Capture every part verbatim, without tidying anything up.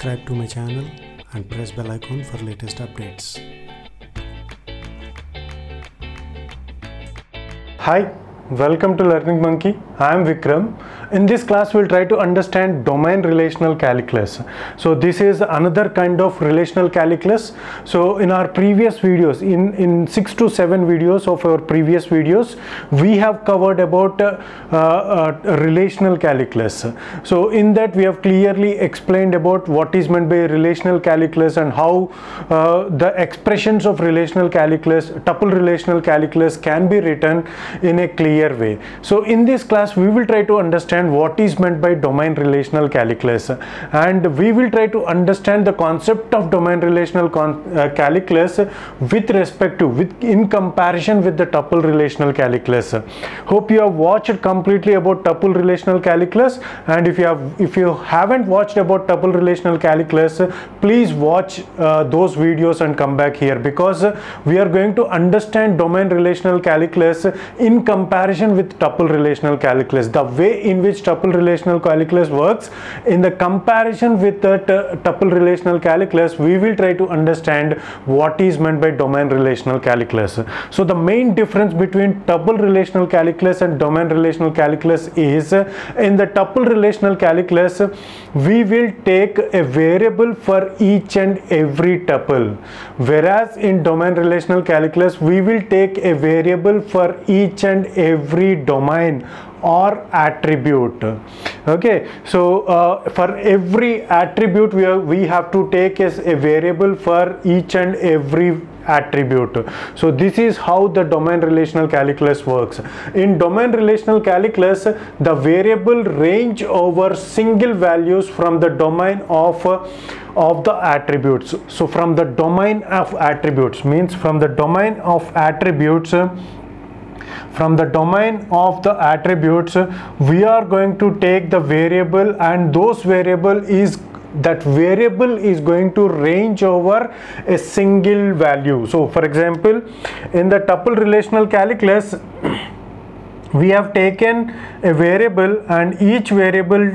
subscribe to my channel and press bell icon for latest updates. Hi, welcome to Learning Monkey. I am Vikram. In this class we'll try to understand domain relational calculus. So this is another kind of relational calculus. So in our previous videos, in in six to seven videos of our previous videos, we have covered about uh, uh, uh, relational calculus. So in that we have clearly explained about what is meant by relational calculus and how uh, the expressions of relational calculus, tuple relational calculus, can be written in a clear way. So in this class we will try to understand what is meant by domain relational calculus, and we will try to understand the concept of domain relational uh, calculus with respect to with in comparison with the tuple relational calculus. Hope you have watched completely about tuple relational calculus, and if you have if you haven't watched about tuple relational calculus, please watch uh, those videos and come back here, because we are going to understand domain relational calculus in comparison with tuple relational calculus, the way in which tuple relational calculus works. In the comparison with the tuple relational calculus, we will try to understand what is meant by domain relational calculus. So the main difference between tuple relational calculus and domain relational calculus is, in the tuple relational calculus we will take a variable for each and every tuple, whereas in domain relational calculus we will take a variable for each and every every domain or attribute. Okay, so uh, for every attribute we have, we have to take as a variable for each and every attribute. So this is how the domain relational calculus works. In domain relational calculus, the variable range over single values from the domain of of the attributes. So from the domain of attributes means from the domain of attributes from the domain of the attributes we are going to take the variable, and those variable is that variable is going to range over a single value. So for example, in the tuple relational calculus we have taken a variable, and each variable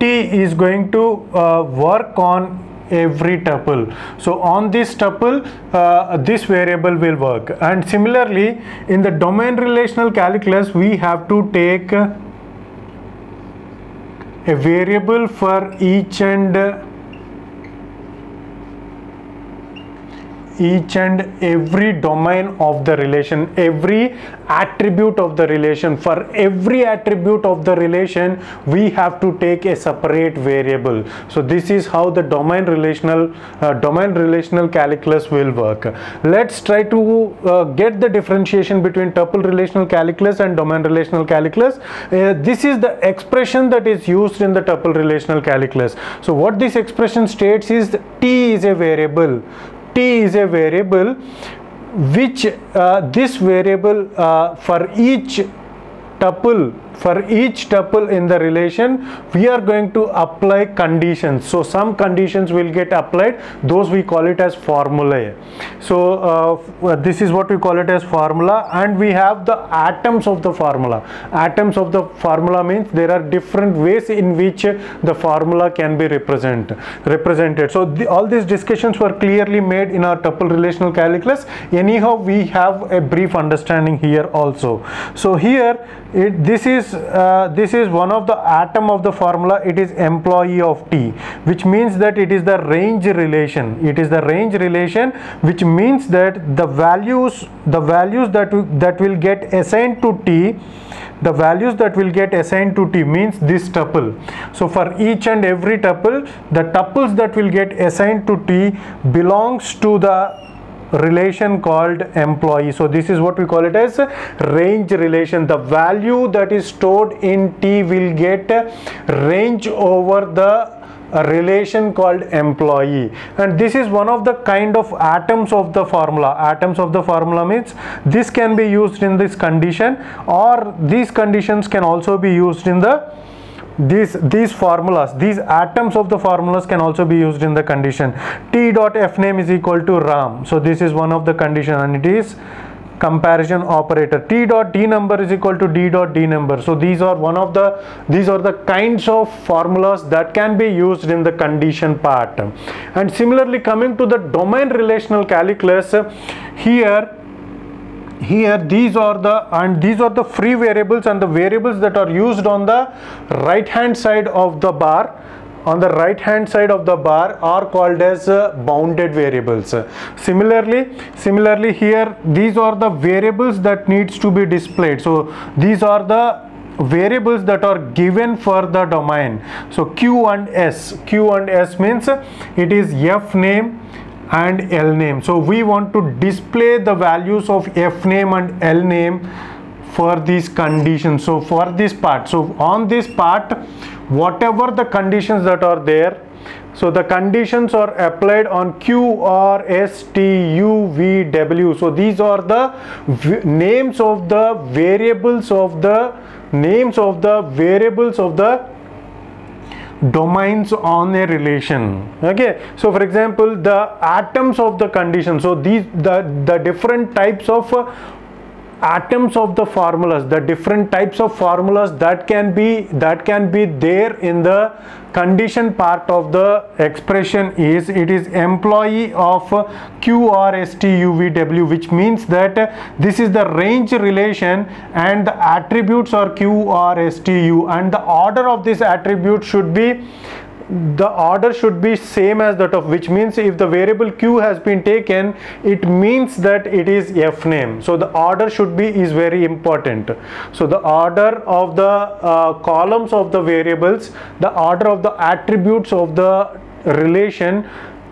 t is going to uh, work on every tuple. So on this tuple uh, this variable will work. And similarly, in the domain relational calculus we have to take a variable for each and each and every domain of the relation, every attribute of the relation. For every attribute of the relation we have to take a separate variable. So this is how the domain relational uh, domain relational calculus will work. Let's try to uh, get the differentiation between tuple relational calculus and domain relational calculus. Uh, this is the expression that is used in the tuple relational calculus. So what this expression states is t is a variable T is a variable which uh, this variable uh, for each tuple for each tuple in the relation we are going to apply conditions. So some conditions will get applied, those we call it as formulae. So uh, this is what we call it as formula, and we have the atoms of the formula. Atoms of the formula means there are different ways in which the formula can be represent represented. So the, all these discussions were clearly made in our tuple relational calculus. Anyhow, we have a brief understanding here also. So here it this is Uh, this is one of the atom of the formula. It is employee of T, which means that it is the range relation. It is the range relation, which means that the values the values that that will get assigned to T, the values that will get assigned to T means this tuple. So for each and every tuple, the tuples that will get assigned to T belongs to the relation called employee. So this is what we call it as range relation. The value that is stored in T will get range over the a relation called employee, and this is one of the kind of atoms of the formula. Atoms of the formula means this can be used in this condition, or these conditions can also be used in the these these formulas. These atoms of the formulas can also be used in the condition T dot f name is equal to Ram. So this is one of the condition, and it is comparison operator. T dot D number is equal to D dot D number. So these are one of the these are the kinds of formulas that can be used in the condition part. And similarly, coming to the domain relational calculus, here here these are the and these are the free variables and the variables that are used on the right hand side of the bar on the right hand side of the bar are called as uh, bounded variables. Similarly similarly here these are the variables that needs to be displayed. So these are the variables that are given for the domain. So Q and S, Q and S means it is F name and L name. So we want to display the values of F name and L name for these conditions. So for this part, so on this part, whatever the conditions that are there, so the conditions are applied on Q, R, S, T, U, V, W. So these are the names of the variables of the names of the variables of the domains on a relation. Okay, so for example, the atoms of the condition, so these the the different types of uh, atoms of the formulas, the different types of formulas that can be that can be there in the condition part of the expression is it is employee of Q, R, S, T, U, V, W, which means that this is the range relation and the attributes are Q, R, S, T, U, and the order of this attribute should be the order should be same as that of, which means if the variable Q has been taken, it means that it is F name. So the order should be is very important. So the order of the uh, columns of the variables, the order of the attributes of the relation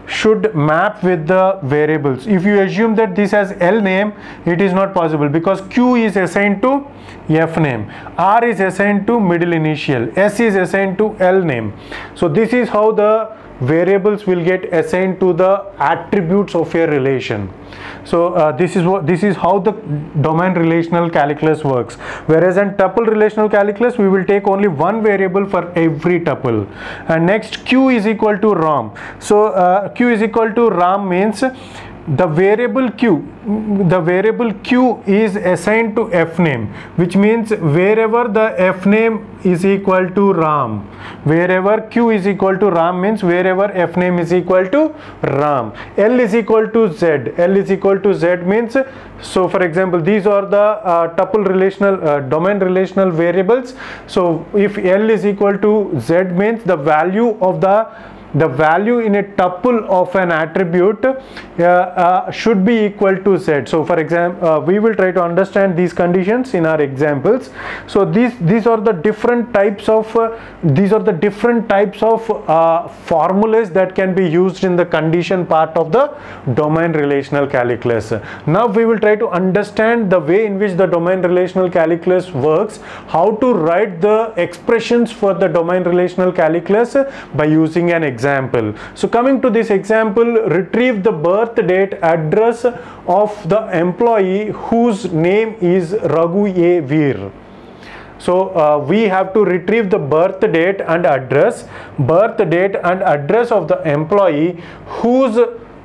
should map with the variables. If you assume that this has L name, it is not possible because Q is assigned to F name, R is assigned to middle initial, S is assigned to L name. So this is how the variables will get assigned to the attributes of a relation. So uh, this is what this is how the domain relational calculus works. Whereas in tuple relational calculus, we will take only one variable for every tuple. And next, Q is equal to Ram. So uh, Q is equal to Ram means the variable Q the variable Q is assigned to F name, which means wherever the F name is equal to Ram, wherever Q is equal to Ram means wherever F name is equal to Ram. L is equal to Z, L is equal to Z means, so for example, these are the uh, tuple relational uh, domain relational variables. So if L is equal to Z means the value of the the value in a tuple of an attribute uh, uh, should be equal to Z. So for example, uh, we will try to understand these conditions in our examples. So these these are the different types of uh, these are the different types of uh, formulas that can be used in the condition part of the domain relational calculus. Now we will try to understand the way in which the domain relational calculus works, how to write the expressions for the domain relational calculus by using an example. Example. So coming to this example, retrieve the birth date address of the employee whose name is Raghu A. Veer. So uh, we have to retrieve the birth date and address, birth date and address of the employee whose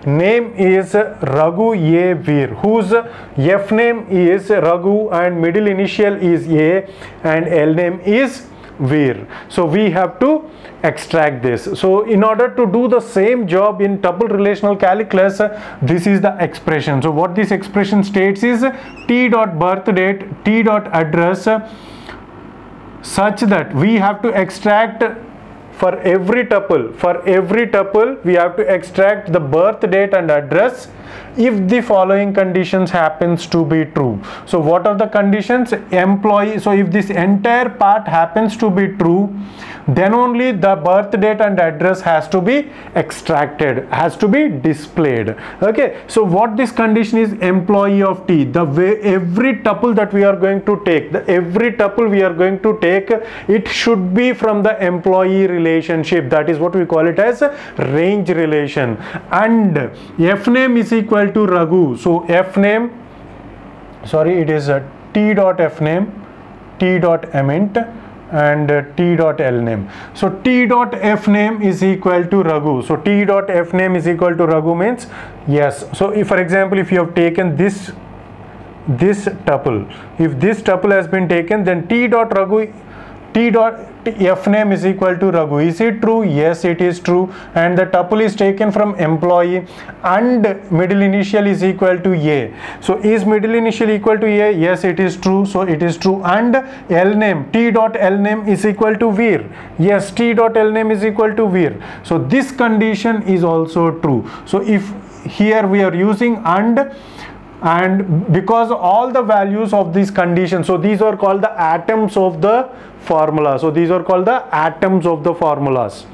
name is Raghu A. Veer, whose F name is Raghu and middle initial is A and L name is Veer. So we have to extract this. So in order to do the same job in tuple relational calculus, this is the expression. So what this expression states is T dot birth date, T dot address, such that we have to extract for every tuple for every tuple we have to extract the birth date and address if the following conditions happens to be true. So what are the conditions? Employee, so if this entire part happens to be true, then only the birth date and address has to be extracted, has to be displayed. Okay, so what this condition is, employee of T, the way every tuple that we are going to take, the every tuple we are going to take, it should be from the employee relationship, that is what we call it as range relation. And F name is equal to Raghu, so F name, sorry, it is a T dot F name, T dot emint and T dot L name. So T dot F name is equal to Raghu. So T dot F name is equal to Raghu means yes. So if for example, if you have taken this this tuple. If this tuple has been taken, then t dot Raghu, t dot f name is equal to Raghu. Is it true? Yes, it is true. And the tuple is taken from employee, and middle initial is equal to a. So is middle initial equal to a? Yes, it is true. So it is true. And l name, t dot l name is equal to Veer. Yes, t dot l name is equal to Veer. So this condition is also true. So if here we are using and, and because all the values of these conditions, so these are called the atoms of the formula. So these are called the atoms of the formulas.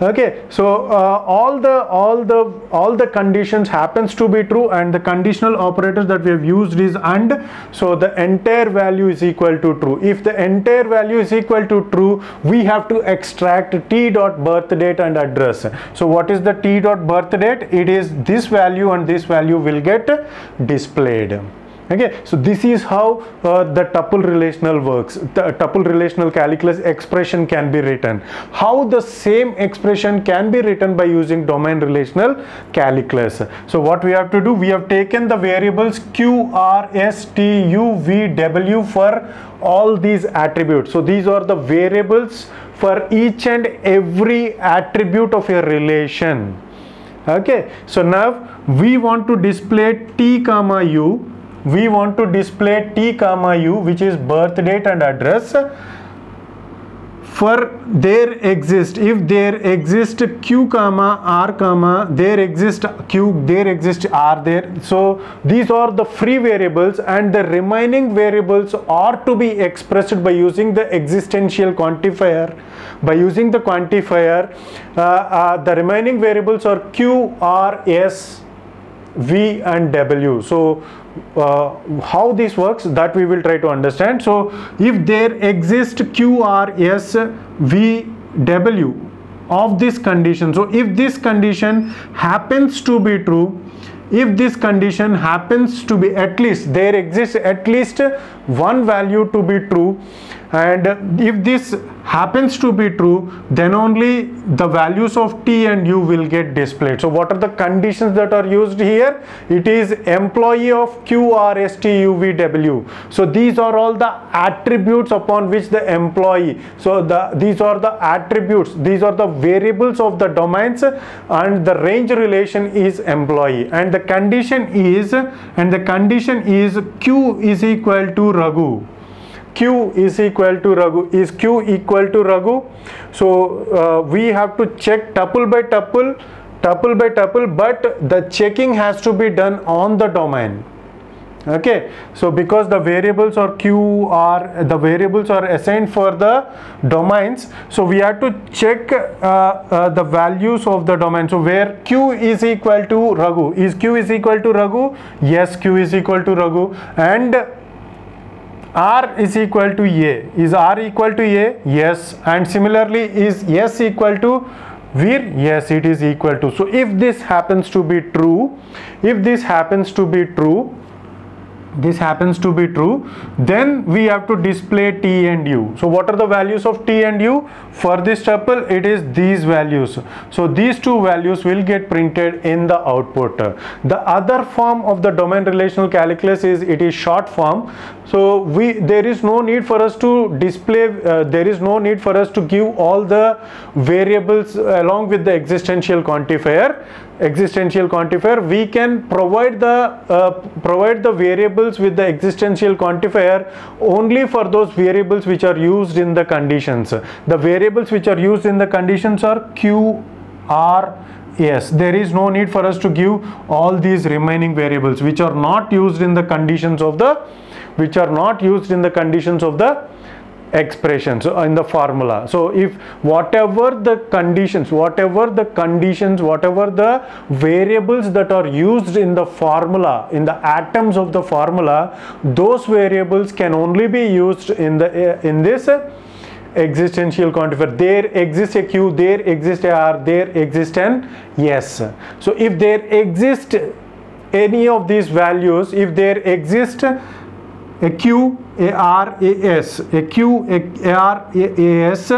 Okay, so uh, all the all the all the conditions happens to be true, and the conditional operators that we have used is and. So the entire value is equal to true. If the entire value is equal to true, we have to extract t dot birth date and address. So what is the t dot birth date? It is this value, and this value will get displayed. Okay, so this is how uh, the tuple relational works. The tuple relational calculus expression can be written. How the same expression can be written by using domain relational calculus. So what we have to do, we have taken the variables q, r, s, t, u, v, w for all these attributes. So these are the variables for each and every attribute of a relation. Okay, so now we want to display t comma u. We want to display t comma u, which is birth date and address, for there exist, if there exist q comma r comma, there exist q, there exist r there. So these are the free variables, and the remaining variables are to be expressed by using the existential quantifier. By using the quantifier, uh, uh, the remaining variables are q, r, s, v and w. So uh, how this works, that we will try to understand. So if there exist q, r, s, v, w of this condition, so if this condition happens to be true, if this condition happens to be at least, there exists at least one value to be true, and if this happens to be true, then only the values of t and u will get displayed. So what are the conditions that are used here? It is employee of q, r, s, t, u, v, w. So these are all the attributes upon which the employee, so the these are the attributes, these are the variables of the domains, and the range relation is employee, and the condition is, and the condition is q is equal to Raghu. Q is equal to Raghu. Is q equal to Raghu? So uh, we have to check tuple by tuple, tuple by tuple, but the checking has to be done on the domain. Okay, so because the variables are q, r, the variables are assigned for the domains, so we have to check uh, uh, the values of the domain. So where q is equal to Raghu, is q is equal to Raghu? Yes, q is equal to Raghu. And r is equal to a, is r equal to a? Yes. And similarly, is s equal to Veer? Yes, it is equal to. So if this happens to be true, if this happens to be true, this happens to be true, then we have to display t and u. So what are the values of t and u? For this tuple, it is these values. So these two values will get printed in the output. The other form of the domain relational calculus is, it is short form. So we, there is no need for us to display, uh, there is no need for us to give all the variables along with the existential quantifier. Existential quantifier, we can provide the uh, provide the variables with the existential quantifier only for those variables which are used in the conditions. The variables which are used in the conditions are q, r, s. There is no need for us to give all these remaining variables which are not used in the conditions of the which are not used in the conditions of the expressions, so in the formula. So if whatever the conditions, whatever the conditions, whatever the variables that are used in the formula, in the atoms of the formula, those variables can only be used in the in this existential quantifier. There exists a q, there exists a r, there exists an s. So if there exist any of these values, if there exist a q, a r, a s, a q, a r, a s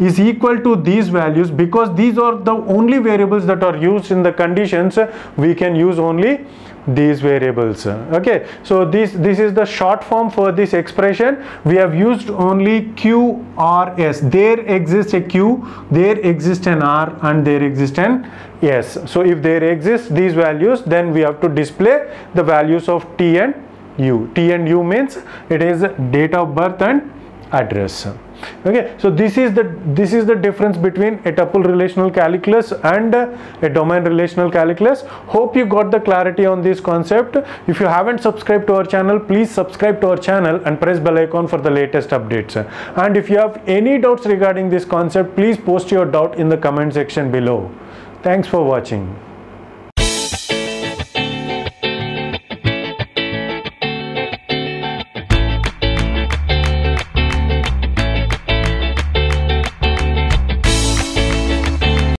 is equal to these values, because these are the only variables that are used in the conditions, we can use only these variables. Okay, so this this is the short form for this expression. We have used only Q, R, S. There exists a Q, there exists an R, and there exists an S. So if there exists these values, then we have to display the values of T and U. T and U means it is date of birth and address. Okay, so this is the this is the difference between a tuple relational calculus and a domain relational calculus. Hope you got the clarity on this concept. If you haven't subscribed to our channel, please subscribe to our channel and press bell icon for the latest updates. And if you have any doubts regarding this concept, please post your doubt in the comment section below. Thanks for watching.